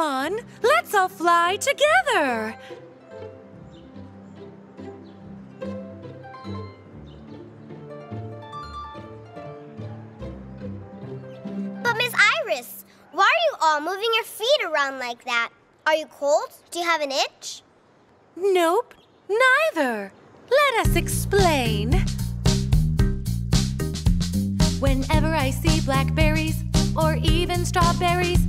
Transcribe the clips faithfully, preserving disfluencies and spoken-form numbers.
on, let's all fly together! But Miss Iris, why are you all moving your feet around like that? Are you cold? Do you have an itch? Nope, neither. Let us explain. Whenever I see blackberries or even strawberries,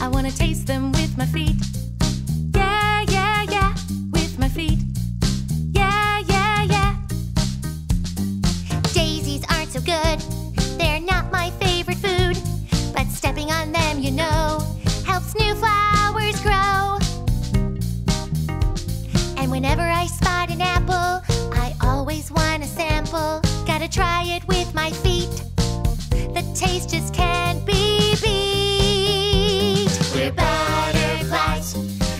I want to taste them with my feet. Yeah, yeah, yeah, with my feet. Yeah, yeah, yeah. Daisies aren't so good. They're not my favorite food. But stepping on them, you know, helps new flowers grow. And whenever I spot an apple, I always want to sample. Gotta try it with my feet. The taste just can't be beat. We're butterflies,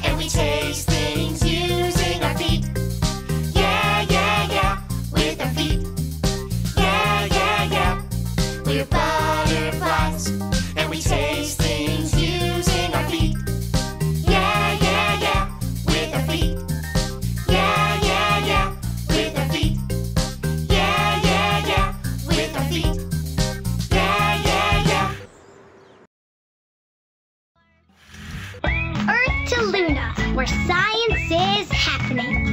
and we taste things using our feet. Yeah, yeah, yeah, with our feet. Yeah, yeah, yeah. We're butterflies, and we taste things using our feet. Yeah, yeah, yeah, with our feet. Yeah, yeah, yeah, with our feet. Yeah, yeah, yeah, with our feet. Where science is happening.